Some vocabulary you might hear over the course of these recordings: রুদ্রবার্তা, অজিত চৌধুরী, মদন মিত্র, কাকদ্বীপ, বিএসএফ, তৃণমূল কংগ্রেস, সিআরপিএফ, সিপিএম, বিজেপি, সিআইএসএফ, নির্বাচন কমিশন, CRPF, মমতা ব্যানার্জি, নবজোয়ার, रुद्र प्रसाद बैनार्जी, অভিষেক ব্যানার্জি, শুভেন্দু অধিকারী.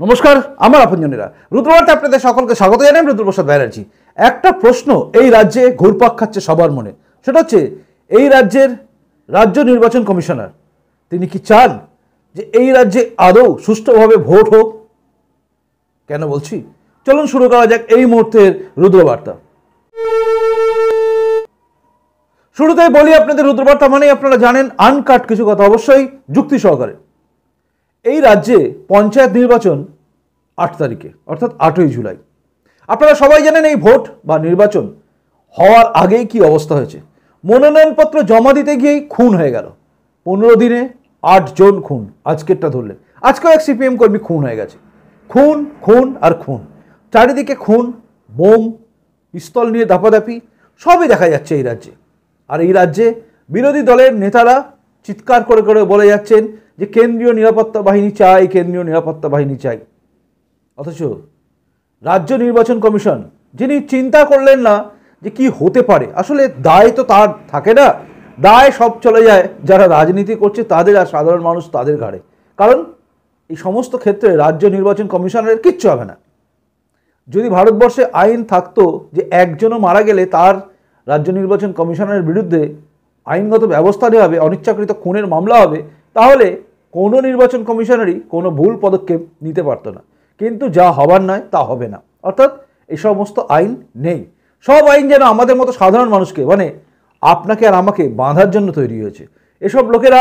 नमस्कार आमार आपनजनेरा रुद्रवार्ता आपनादेर सकलके स्वागत जानाई। रुद्र प्रसाद बैनार्जी एकटा प्रश्न एई राज्ये घुरपाक खाচ্ছে सबार मने, सेटा हच्छे एई राज्येर राज्य निर्वाचन कमिशनार तिनि कि चान जे एई राज्ये आदौ सुष्ठुभावे भोट होक? केन बोलछि चलुन शुरू करा जाक एई मुहूर्तेर रुद्रवार्ता। शुरूतेই बलि आपनादेर रुद्रवार्ता मानेই आपनारा जानेन आनकाट किछु कथा अवश्यई जुक्ति सहकारे। এই রাজ্যে पंचायत নির্বাচন ৮ তারিখে অর্থাৎ ৮ই জুলাই। আপনারা সবাই জানেন এই ভোট বা নির্বাচন হওয়ার আগেই কি অবস্থা হয়েছে। মনোনয়নপত্র জমা দিতে গিয়েই খুন হয়ে গেল। ১৫ দিনে ৮ জন খুন। আজকেরটা ধরলে আজকেও এক সিপিএম কর্মী খুন হয়ে গেছে। খুন খুন আর খুন, চারিদিকে খুন, বোম পিস্তল নিয়ে দাপাদাপি সবই দেখা যাচ্ছে এই রাজ্যে। আর এই রাজ্যে বিরোধী দলের নেতারা চিৎকার করে করে বলে যাচ্ছেন যে কেন্দ্রীয় নিরাপত্তা বাহিনী চাই, কেন্দ্রীয় নিরাপত্তা বাহিনী চাই। অথচ রাজ্য নির্বাচন কমিশন যিনি চিন্তা করলেন না যে কি হতে পারে, আসলে দায় তো তার থাকে না, দায় সব চলে যায় যারা রাজনীতি করছে তাদের আর সাধারণ মানুষ তাদের ঘাড়ে। কারণ এই সমস্ত ক্ষেত্রে রাজ্য নির্বাচন কমিশনের কিচ্ছু হবে না। যদি ভারতবর্ষে আইন থাকতো যে একজনও মারা গেলে তার রাজ্য নির্বাচন কমিশনের বিরুদ্ধে আইনগত ব্যবস্থা নেওয়া হবে, অনিচ্ছাকৃত খুনের মামলা হবে, তাহলে কোনো নির্বাচন কমিশনারই কোনো ভুল পদক্ষেপ নিতে পারতো না। কিন্তু যা হবার নয় তা হবে না, অর্থাৎ এই সমস্ত আইন নেই। সব আইন যেন আমাদের মতো সাধারণ মানুষকে, মানে আপনাকে আর আমাকে বাঁধার জন্য তৈরি হয়েছে। এসব লোকেরা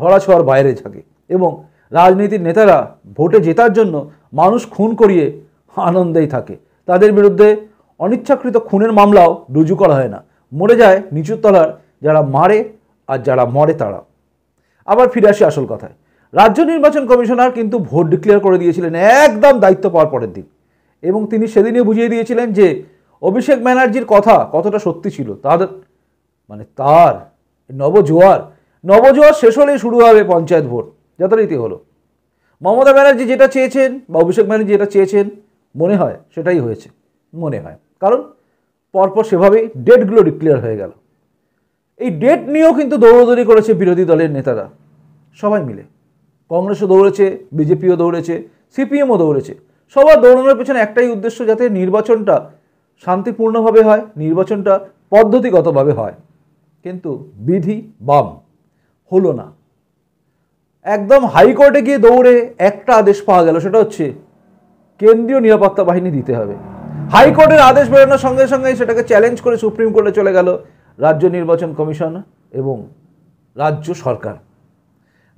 ধরাছোঁয়ার বাইরে থাকে এবং রাজনীতির নেতারা ভোটে জেতার জন্য মানুষ খুন করিয়ে আনন্দেই থাকে। তাদের বিরুদ্ধে অনিচ্ছাকৃত খুনের মামলাও রুজু করা হয় না, মরে যায় নিচুর তলার যারা মারে আর যারা মরে তারা। আবার ফিরে আসি আসল কথায়। রাজ্য নির্বাচন কমিশনার কিন্তু ভোট ডিক্লেয়ার করে দিয়েছিলেন একদম দায়িত্ব পাওয়ার পরের দিন, এবং তিনি সেদিনই বুঝিয়ে দিয়েছিলেন যে অভিষেক ব্যানার্জির কথা কতটা সত্যি ছিল। তার নবজোয়ার শেষ হলেই শুরু হবে পঞ্চায়েত ভোট, যথারীতি হলো। মমতা ব্যানার্জি যেটা চেয়েছেন বা অভিষেক ব্যানার্জি যেটা চেয়েছেন মনে হয় সেটাই হয়েছে, মনে হয়, কারণ পরপর সেভাবেই ডেটগুলো ডিক্লেয়ার হয়ে গেল। এই ডেট নিয়েও কিন্তু দৌড়দৌড়ি করেছে বিরোধী দলের নেতারা সবাই মিলে। কংগ্রেসও দৌড়েছে, বিজেপিও দৌড়েছে, সিপিএমও দৌড়েছে। সবার দৌড়ানোর পেছনে একটাই উদ্দেশ্য, যাতে নির্বাচনটা শান্তিপূর্ণভাবে হয়, নির্বাচনটা পদ্ধতিগতভাবে হয়। কিন্তু বিধি বাম হলো না। একদম হাইকোর্টে গিয়ে দৌড়ে একটা আদেশ পাওয়া গেল, সেটা হচ্ছে কেন্দ্রীয় নিরাপত্তা বাহিনী দিতে হবে। হাইকোর্টের আদেশ বেরোনোর সঙ্গে সঙ্গে সেটাকে চ্যালেঞ্জ করে সুপ্রিম কোর্টে চলে গেল রাজ্য নির্বাচন কমিশন এবং রাজ্য সরকার।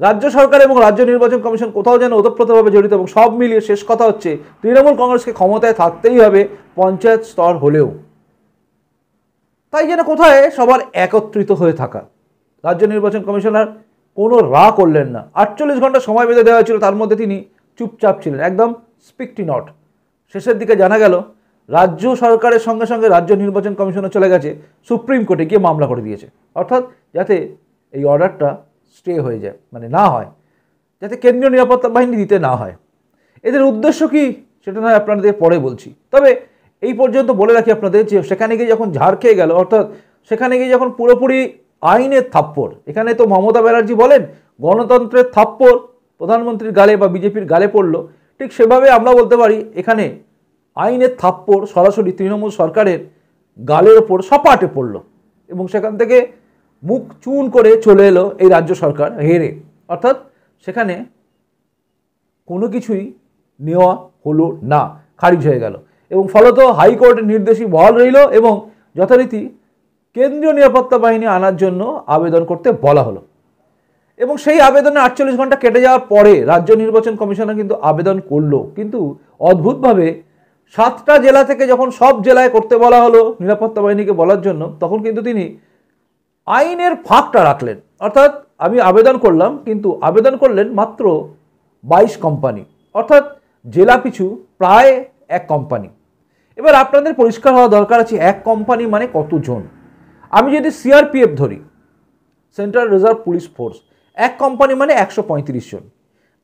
রাজ্য সরকার এবং রাজ্য নির্বাচন কমিশন কোথাও যেন ওতপ্রোতভাবে জড়িত, এবং সব মিলিয়ে শেষ কথা হচ্ছে তৃণমূল কংগ্রেসকে ক্ষমতায় থাকতেই হবে পঞ্চায়েত স্তর হলেও। তাই যেন কোথায় সবার একত্রিত হয়ে থাকা। রাজ্য নির্বাচন কমিশনার কোনো রা করলেন না। ৪৮ ঘন্টা সময় বেঁধে দেওয়া হয়েছিল, তার মধ্যে তিনি চুপচাপ ছিলেন, একদম স্পিকটি নট। শেষের দিকে জানা গেল রাজ্য সরকারের সঙ্গে সঙ্গে রাজ্য নির্বাচন কমিশনও চলে গেছে সুপ্রিম কোর্টে গিয়ে মামলা করে দিয়েছে, অর্থাৎ যাতে এই অর্ডারটা স্টে হয়ে যায়, মানে না হয়, যাতে কেন্দ্রীয় নিরাপত্তা বাহিনী দিতে না হয়। এদের উদ্দেশ্য কি সেটা নয় আপনাদের পরে বলছি, তবে এই পর্যন্ত বলে রাখি আপনাদের যে সেখানে গিয়ে যখন ঝাড় খেয়ে গেল, অর্থাৎ সেখানে গিয়ে যখন পুরোপুরি আইনের থাপ্পড়, এখানে তো মমতা ব্যানার্জি বলেন গণতন্ত্রের থাপ্পড় প্রধানমন্ত্রীর গালে বা বিজেপির গালে পড়ল, ঠিক সেভাবে আমরা বলতে পারি এখানে আইনের থাপ্পড় সরাসরি তৃণমূল সরকারের গালের ওপর সপাটে পড়ল, এবং সেখান থেকে মুখ চুন করে চলে এলো এই রাজ্য সরকার হেরে। অর্থাৎ সেখানে কোনো কিছুই নেওয়া হলো না, খারিজ হয়ে গেল, এবং ফলত হাইকোর্টের নির্দেশই বহাল রইল এবং যথারীতি কেন্দ্রীয় নিরাপত্তা বাহিনী আনার জন্য আবেদন করতে বলা হলো। এবং সেই আবেদনে ৪৮ ঘন্টা কেটে যাওয়ার পরে রাজ্য নির্বাচন কমিশনার কিন্তু আবেদন করলো, কিন্তু অদ্ভুতভাবে ৭টা জেলা থেকে যখন সব জেলায় করতে বলা হলো নিরাপত্তা বাহিনীকে বলার জন্য, তখন কিন্তু তিনি আইনের ফাঁকটা রাখলেন। অর্থাৎ আমি আবেদন করলাম, কিন্তু আবেদন করলেন মাত্র ২২ কোম্পানি, অর্থাৎ জেলা পিছু প্রায় 1 কোম্পানি। এবার আপনাদের পরিষ্কার হওয়া দরকার আছে 1 কোম্পানি মানে কতজন। আমি যদি সিআরপিএফ ধরি, central reserve police force, 1 company মানে ১৩৫ জন।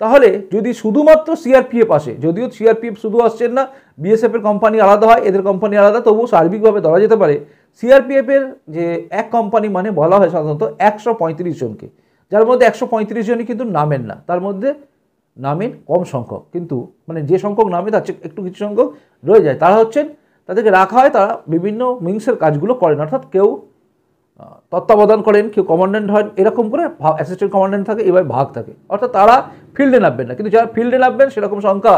তাহলে যদি শুধুমাত্র সিআরপিএফ আসে, যদিও সিআরপিএফ শুধু আসছেন না, বিএসএফের কোম্পানি আলাদা হয়, এদের কোম্পানি আলাদা, তবুও সার্বিকভাবে ধরা যেতে পারে সিআরপিএফের যে 1 কোম্পানি মানে বলা হয় সাধারণত ১৩৫ জনকে, যার মধ্যে ১৩৫ জনই কিন্তু নামেন না, তার মধ্যে नामिन कम संख्यक किन्तु माने जे संख्यक नामिन तार चेये एकटु किछु संख्यक रये जाय तारा हच्छेन तादेरके राखा हय तारा विभिन्न विंग्सेर काजगुलो करेन अर्थात केउ तत्त्वाबधान करेन केउ कमांडेंट हन एरकम करे असिस्टेंट कमांडेंट थाके एभाबे भाग थाके अर्थात तारा फिल्डे नामबेन ना किन्तु जारा फिल्डे नामबेन सेरकम संख्या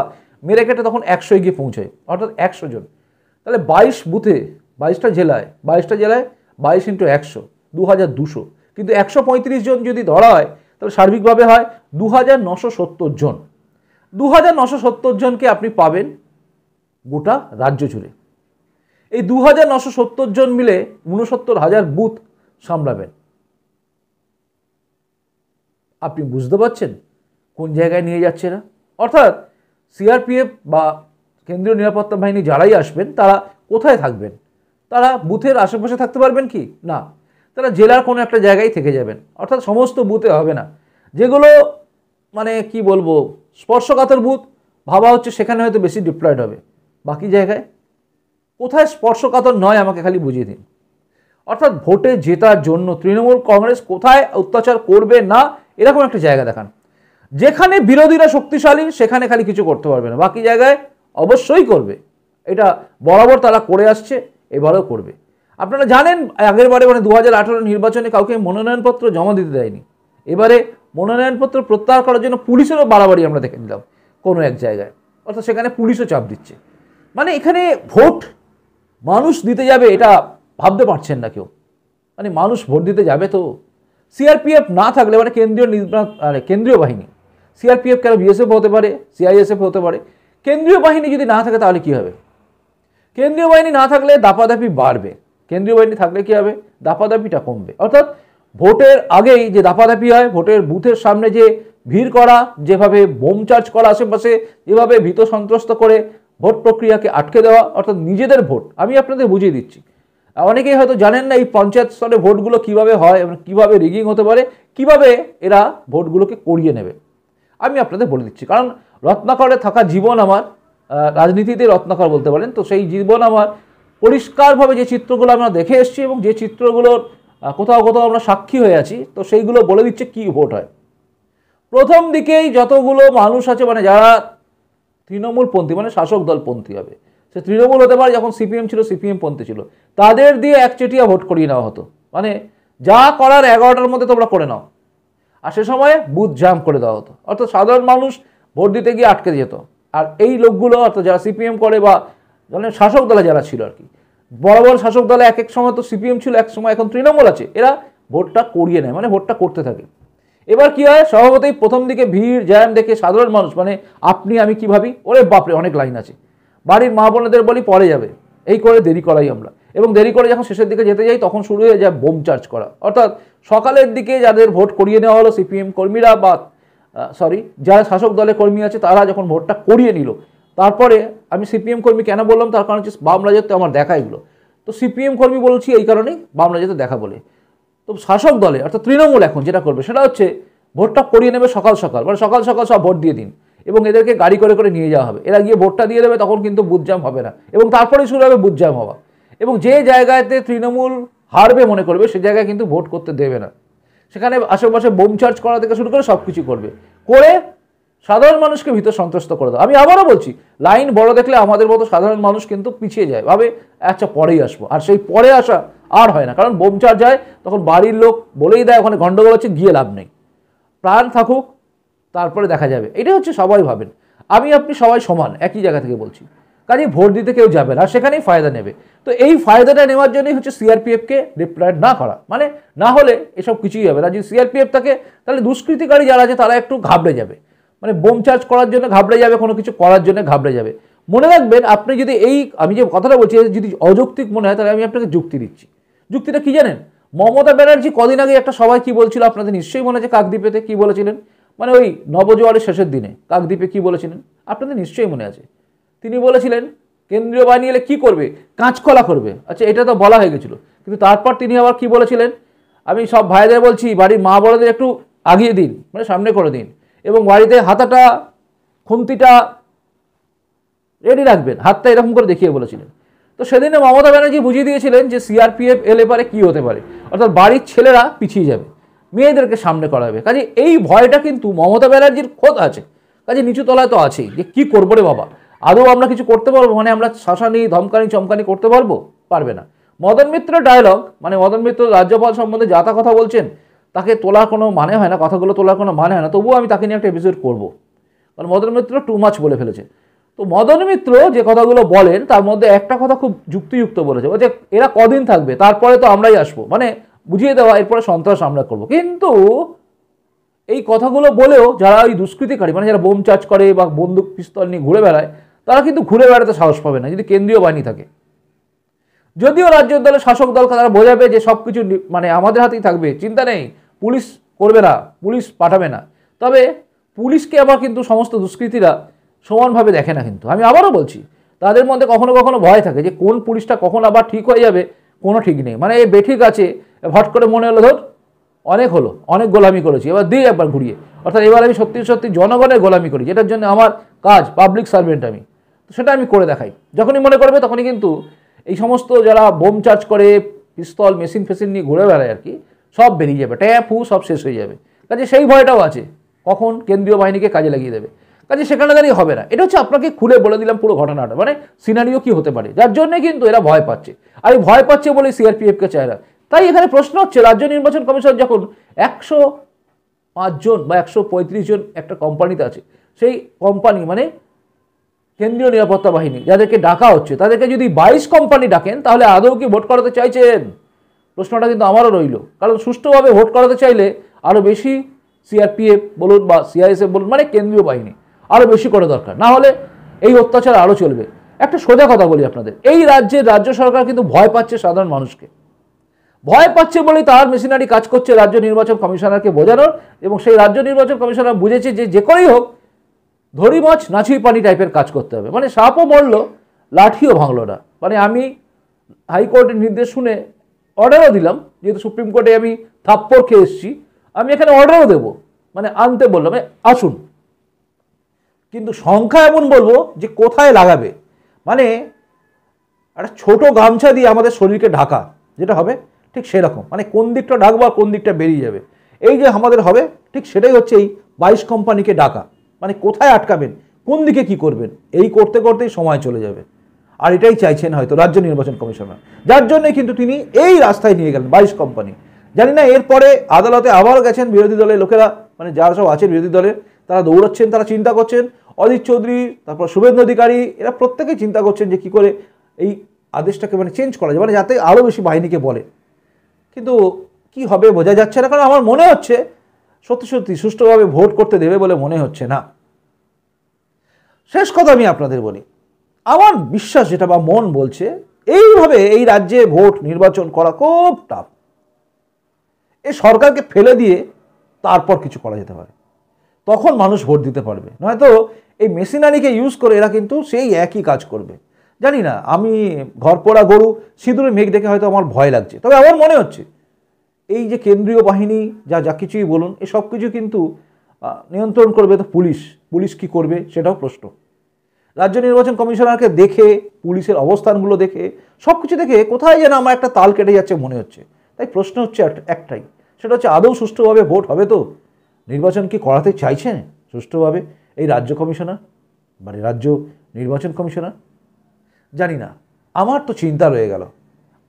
मेरे केटे तखन 100 ए गिये पौंछाय अर्थात 100 जन ताहले 22 बुथे 22टा जेलाय 22 × 100 2200 किन्तु 135 जन जोदि धरा हय तब सार्विक भावे है 2970 जन 2970 जन के आपनी पाबेन गोटा राज्य जुड़े ये 2970 जन मिले 69,000 बूथ सामलाबेन आपनी बुझते पारछेन कोन जायगाय निये जाच्छे ना अर्थात सीआरपीएफ बा केंद्रीय निरापत्ता बाहिनी जाराई आसबेन तारा कोथाय थाकबेन तारा बूथेर आशेपाशे थाकते पारबेन कि ना তারা জেলার কোনো একটা জায়গায় থেকে যাবেন অর্থাৎ সমস্ত বুথে হবে না যেগুলো মানে কি বলবো স্পর্শকাতর বুথ ভাবা হচ্ছে সেখানে হয়তো বেশি ডিপ্লয়েড হবে বাকি জায়গায় কোথায় স্পর্শকাতর নয় আমাকে খালি বুঝিয়ে দিন অর্থাৎ ভোটে জেতার জন্য তৃণমূল কংগ্রেস কোথায় অত্যাচার করবে না এরকম একটা জায়গা দেখান যেখানে বিরোধীরা শক্তিশালী সেখানে খালি কিছু করতে পারবে না বাকি জায়গায় অবশ্যই করবে এটা বরাবর তারা করে আসছে এবারেও করবে আপনারা জানেন আগের বারে মানে 2018 নির্বাচনে কাউকে মনোনয়নপত্র জমা দিতে দেয়নি এবারে মনোনয়নপত্র প্রত্যাহার করার জন্য পুলিশেরও বাড়াবাড়ি আমরা দেখে নিলাম কোনো এক জায়গায় অর্থাৎ সেখানে পুলিশও চাপ দিচ্ছে মানে এখানে ভোট মানুষ দিতে যাবে এটা ভাবতে পারছেন না কেউ মানে মানুষ ভোট দিতে যাবে তো সিআরপিএফ না থাকলে মানে কেন্দ্রীয় বাহিনী সিআরপিএফ কেন বিএসএফ হতে পারে সিআইএসএফ হতে পারে কেন্দ্রীয় বাহিনী যদি না থাকে তাহলে কি হবে কেন্দ্রীয় বাহিনী না থাকলে দাপাদাপি বাড়বে केंद्रीय बाहिनी थाकले कि हबे दापादापिटा कमबे अर्थात भोटेर आगेई जे दापादापि हय भोटेर बूथेर सामने जे भीड़ करा जेभावे बोम चार्ज करा आशेपाशे एभावे भीत सन्त्रस्त करे भोट प्रक्रियाके आटके देवा अर्थात निजेदेर भोट आमि आपनादेर बुझिये दिच्छि अनेकेई हयतो जानेन ना एई पंचायत स्तरे भोटगुलो किभावे हय एबं किभावे रिगिंग होते पारे किभावे एरा भोटगुलोके करिये नेबे आमि आपनादेर बोले दिच्छि कारण रत्नाकरे थाका जीवन आमार राजनीतिते रत्नाकर बोलते पारेन तो सेई जीवन आमार परिष्कार भावे जे चित्रगुलो आमरा देखे एसेछि एबं जे चित्रगुलोर कोथाओ कोथाओ आमरा साक्षी हये आछि तो सेइगुलो बोले दिच्छे कि भोट हय प्रथम दिकेई जतगुलो मानुष आछे माने जारा तृणमूलपंथी माने शासक दलपंथी हबे से तृणमूल होते पारे जखन सीपीएम छिलो सीपीएमपंथी छिलो तादेर दिये एकचेटिया भोट करिये नेওয়া हतो माने जा करार 11টার মধ্যে তোমরা করে নাও আর সেই সময় বুথ জাম করে দেওয়া হতো অর্থাৎ সাধারণ মানুষ ভোট দিতে গিয়ে আটকে যেত আর এই লোকগুলো অর্থাৎ যারা সিপিএম করে বা जन शासक दल जरा बड़ बड़ शासक दल एक एक समय तो सीपीएम छिलो एक समय तृणमूल आछे भोटा करिए नेय माने भोटा करते थाके एबार कि हय सभापति प्रथम दिके भीड़ जैम देखे साधारण मानुष माने आपनि आमि कि भाबी ओरे बाप रे अनेक लाइन आछे बाड़ीर मा बोनेदेर बोली परे जाबे एई करे देरी कराई आमरा एबं देरी करे जखन शेषेर दिके जेते जाई तखन शुरू हये जाय बोम चार्ज करा अर्थात सकालेर दिके जादेर भोट करिए नेওয়া हलो सीपीएम कर्मीरा बा सरि जारा शासक दलेर कर्मी आछे तारा जखन भोटटा करिए निल তারপরে আমি সিপিএম কর্মী কেন বললাম তার কারণ হচ্ছে বাম রাজত্বে আমার দেখা এগুলো তো সিপিএম কর্মী বলছি এই কারণে বাম রাজত্বে দেখা বলে তো শাসক দলে অর্থাৎ তৃণমূল এখন যেটা করবে সেটা হচ্ছে ভোটটা করিয়ে নেবে সকাল সকাল মানে সকাল সকাল সব ভোট দিয়ে দিন এবং এদেরকে গাড়ি করে করে নিয়ে যাওয়া হবে এরা গিয়ে ভোটটা দিয়ে দেবে তখন কিন্তু বুথজাম হবে না এবং তারপরে শুরু হবে বুথজাম হওয়া এবং যে জায়গাতে তৃণমূল হারবে মনে করবে সেই জায়গায় কিন্তু ভোট করতে দেবে না সেখানে আশেপাশে বোম চার্জ করা থেকে শুরু করে সব কিছু করবে করে साधारण मानुष के भीतर सन्तुष्ट कर दो आमी आबारो बोलछी लाइन बड़ो देखले आमादेर मतो साधारण मानुष किन्तु पिछिए जाए भावे अच्छा परेई आसबो आर सेई परे आसा आर हय ना कारण बोम चार्ज हय तखन बाड़ीर लोक बोलेई देय ओखाने गंडगोल आछे गिये लाभ नेई प्राण थाकुक तारपरे देखा जाबे एटाई हच्छे सबाई भाबेन आमी आपनि सबाई समान एकई जायगा थेके बोलछी काजेई भोट दिते केउ जाबे ना सेखानेई फायदा नेबे तो एई फायदाटा नेওয়ার জন্যই হচ্ছে সিআরপিএফ কে ডিপ্লয়েড না করা মানে না হলে এসব কিছুই হবে না যদি সিআরপিএফ থাকে তাহলে দুষ্কৃতিকারী যারা আছে তারা একটু ঘাবড়ে যাবে মানে বোম চার্জ করার জন্য ঘাবড়ে যাবে কোনো কিছু করার জন্য ঘাবড়ে যাবে মনে রাখবেন আপনি যদি এই আমি যে কথাটা বলছি যদি অযৌক্তিক মনে হয় তাহলে আমি আপনাকে যুক্তি দিচ্ছি যুক্তিটা কি জানেন মমতা ব্যানার্জি কদিন আগে একটা সবাই কি বলছিল আপনাদের নিশ্চয়ই মনে আছে কাকদ্বীপেতে কি বলেছিলেন মানে ওই নবজোয়ারের শেষের দিনে কাকদ্বীপে কি বলেছিলেন আপনাদের নিশ্চয়ই মনে আছে তিনি বলেছিলেন কেন্দ্রীয় বাহিনী এলে কি করবে কাঁচকলা করবে আচ্ছা এটা তো বলা হয়ে গিয়েছিল কিন্তু তারপর তিনি আবার কি বলেছিলেন আমি সব ভাইদের বলছি বাড়ির মা বড়দের একটু আগিয়ে দিন মানে সামনে করে দিন এবং বাড়িতে হাতাটা খুন্তিটা রেডি রাখবেন হাতটা এরকম করে দেখিয়ে বলেছিলেন তো সেদিনে মমতা ব্যানার্জি বুঝিয়ে দিয়েছিলেন যে সিআরপিএফ এলে পারে কি হতে পারে অর্থাৎ বাড়ির ছেলেরা পিছিয়ে যাবে মেয়েদেরকে সামনে করাবে কাজেই এই ভয়টা কিন্তু মমতা ব্যানার্জির খোদ আছে কাজে নিচু তলায় তো আছে যে কি করব রে বাবা, আদৌ আমরা কিছু করতে পারবো? মানে আমরা শাসানি ধমকানি চমকানি করতে পারবো? পারবে না। মদন মিত্র ডায়ালগ, মানে মদন মিত্র রাজ্যপাল সম্বন্ধে যা তা কথা বলছেন, তাকে তোলার কোনো মানে হয় না, কথাগুলো তোলার কোনো মানে হয় না, তবুও আমি তাকে নিয়ে একটা এপিসোড করবো, কারণ মদন মিত্র টু মাচ বলে ফেলেছে। তো মদন মিত্র যে কথাগুলো বলেন তার মধ্যে একটা কথা খুব যুক্তিযুক্ত বলেছে, যে এরা কদিন থাকবে তারপরে তো আমরাই আসবো, মানে বুঝিয়ে দেওয়া, এরপরে সন্ত্রাস আমরা করবো। কিন্তু এই কথাগুলো বলেও যারা ওই দুষ্কৃতিকারী, মানে যারা বোম চার্জ করে বা বন্দুক পিস্তল নিয়ে ঘুরে বেড়ায়, তারা কিন্তু ঘুরে বেড়াতে সাহস পাবে না যদি কেন্দ্রীয় বাহিনী থাকে। যদিও রাজ্যের দলের শাসক দলকে তারা বোঝাবে যে সব কিছু মানে আমাদের হাতেই থাকবে, চিন্তা নেই, পুলিশ করবে না, পুলিশ পাঠাবে না। তবে পুলিশকে আবার কিন্তু সমস্ত দুষ্কৃতীরা সমানভাবে দেখে না, কিন্তু আমি আবারও বলছি তাদের মধ্যে কখনো কখনো ভয় থাকে যে কোন পুলিশটা কখন আবার ঠিক হয়ে যাবে, কোনো ঠিক নেই। মানে এই বেঠিক আছে, হট করে মনে হলো ধর অনেক হলো, অনেক গোলামি করেছি, এবার দিই একবার ঘুরিয়ে, অর্থাৎ এবার আমি সত্যি সত্যি জনগণের গোলামি করি, যেটার জন্য আমার কাজ, পাবলিক সার্ভেন্ট আমি, সেটা আমি করে দেখাই। যখনই মনে করবে তখনই কিন্তু এই সমস্ত যারা বোম চার্জ করে পিস্তল মেশিন ফেসিন নিয়ে ঘুরে বেড়ায় আর কি, সব বেরিয়ে যাবে, ট্যাপ হু সব শেষ হয়ে যাবে। কাজে সেই ভয়টাও আছে কখন কেন্দ্রীয় বাহিনীকে কাজে লাগিয়ে দেবে, কাজে সেখানে দাঁড়িয়ে হবে না। এটা হচ্ছে আপনাকে খুলে বলে দিলাম পুরো ঘটনাটা, মানে সিনারিও কী হতে পারে, যার জন্যে কিন্তু এরা ভয় পাচ্ছে। আর এই ভয় পাচ্ছে বলেই সিআরপিএফকে চায় না। তাই এখানে প্রশ্ন হচ্ছে, রাজ্য নির্বাচন কমিশন যখন 105 জন বা 135 জন একটা কোম্পানিতে আছে, সেই কোম্পানি মানে কেন্দ্রীয় নিরাপত্তা বাহিনী যাদেরকে ডাকা হচ্ছে, তাদেরকে যদি 22 কোম্পানি ডাকেন তাহলে আদৌ কি ভোট করাতে চাইছেন? প্রশ্নটা কিন্তু আমারও রইল, কারণ সুষ্ঠুভাবে ভোট করাতে চাইলে আরও বেশি সিআরপিএফ বলুন বা সিআইএসএফ বলুন, মানে কেন্দ্রীয় বাহিনী আরও বেশি করে দরকার, না হলে এই অত্যাচার আরও চলবে। একটা সোজা কথা বলি আপনাদের, এই রাজ্যের রাজ্য সরকার কিন্তু ভয় পাচ্ছে, সাধারণ মানুষকে ভয় পাচ্ছে বলে তার মেশিনারি কাজ করছে রাজ্য নির্বাচন কমিশনারকে বোঝানোর, এবং সেই রাজ্য নির্বাচন কমিশনার বুঝেছে যে যে করেই হোক ধরি মাছ নাচুই পানি টাইপের কাজ করতে হবে, মানে সাপও মরল লাঠিও ভাঙল না। মানে আমি হাইকোর্টের নির্দেশ শুনে অর্ডারও দিলাম, যেহেতু সুপ্রিম কোর্টে আমি থাপ্পড় খেয়ে এসেছি, আমি এখানে অর্ডারও দেবো, মানে আনতে বললাম আসুন, কিন্তু সংখ্যা এমন বলবো যে কোথায় লাগাবে, মানে একটা ছোটো গামছা দিয়ে আমাদের শরীরকে ঢাকা যেটা হবে ঠিক সেরকম, মানে কোন দিকটা ডাকবো আর কোন দিকটা বেরিয়ে যাবে, এই যে আমাদের হবে ঠিক সেটাই হচ্ছে এই 22 কোম্পানিকে ডাকা, মানে কোথায় আটকাবেন, কোন দিকে কি করবেন, এই করতে করতেই সময় চলে যাবে। আর এটাই চাইছেন হয়তো রাজ্য নির্বাচন কমিশনার, যার জন্যে কিন্তু তিনি এই রাস্তায় নিয়ে গেলেন 22 কোম্পানি। জানি না এরপরে আদালতে আবার গেছেন বিরোধী দলের লোকেরা, মানে যারা সব আছেন বিরোধী দলের, তারা দৌড়াচ্ছেন, তারা চিন্তা করছেন, অজিত চৌধুরী, তারপর শুভেন্দু অধিকারী, এরা প্রত্যেকেই চিন্তা করছেন যে কী করে এই আদেশটাকে মানে চেঞ্জ করা যায়, মানে যাতে আরও বেশি বাহিনীকে বলে। কিন্তু কি হবে বোঝা যাচ্ছে না, কারণ আমার মনে হচ্ছে সত্যি সত্যি সুষ্ঠুভাবে ভোট করতে দেবে বলে মনে হচ্ছে না। শেষ কথা আমি আপনাদের বলি, আমার বিশ্বাস যেটা বা মন বলছে এইভাবে এই রাজ্যে ভোট নির্বাচন করা খুব টাফ, এই সরকারকে ফেলে দিয়ে তারপর কিছু করা যেতে পারে, তখন মানুষ ভোট দিতে পারবে, নয়তো এই মেশিনারিকে ইউজ করে এরা কিন্তু সেই একই কাজ করবে। জানি না, আমি ঘরপোড়া গরু সিঁদুরে মেঘ দেখে হয়তো আমার ভয় লাগছে, তবে আমার মনে হচ্ছে এই যে কেন্দ্রীয় বাহিনী যা কিছুই বলুন, এই সব কিছু কিন্তু নিয়ন্ত্রণ করবে তো পুলিশ, পুলিশ কি করবে সেটাও প্রশ্ন। রাজ্য নির্বাচন কমিশনারকে দেখে, পুলিশের অবস্থানগুলো দেখে, সব কিছু দেখে কোথায় যেন আমার একটা তাল কেটে যাচ্ছে মনে হচ্ছে। তাই প্রশ্ন হচ্ছে একটাই, সেটা হচ্ছে আদৌ সুষ্ঠুভাবে ভোট হবে তো? নির্বাচন কি করাতে চাইছেন সুষ্ঠুভাবে এই রাজ্য কমিশনার, মানে রাজ্য নির্বাচন কমিশনার? জানি না, আমার তো চিন্তা রয়ে গেল।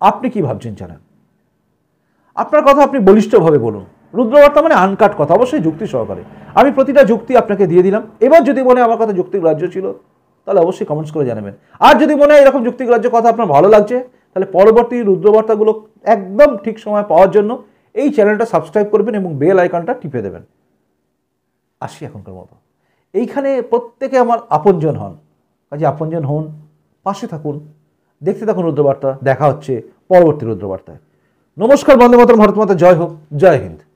আপনি কি ভাবছেন জানান, আপনার কথা আপনি বলিষ্ঠভাবে বলুন। রুদ্রবার্তা মানে আনকাট কথা, অবশ্যই যুক্তি সহকারে, আমি প্রতিটা যুক্তি আপনাকে দিয়ে দিলাম। এবার যদি মনে আমার কথা যুক্তিগ্রাহ্য ছিল তাহলে অবশ্যই কমেন্টস করে জানাবেন, আর যদি মনে হয় এরকম যুক্তিগ্রাহ্য কথা আপনার ভালো লাগছে তাহলে পরবর্তী রুদ্রবার্তাগুলো একদম ঠিক সময় পাওয়ার জন্য এই চ্যানেলটা সাবস্ক্রাইব করবেন এবং বেল আইকনটা টিপে দেবেন। আসি এখনকার মতো, এইখানে প্রত্যেকে আমার আপনজন হন, কাজে আপনজন হন, পাশে থাকুন, দেখতে থাকুন রুদ্রবার্তা। দেখা হচ্ছে পরবর্তী রুদ্রবার্তায়। নমস্কার, বন্দে মাতরম, ভারত মাতা জয় হোক, জয় হিন্দ।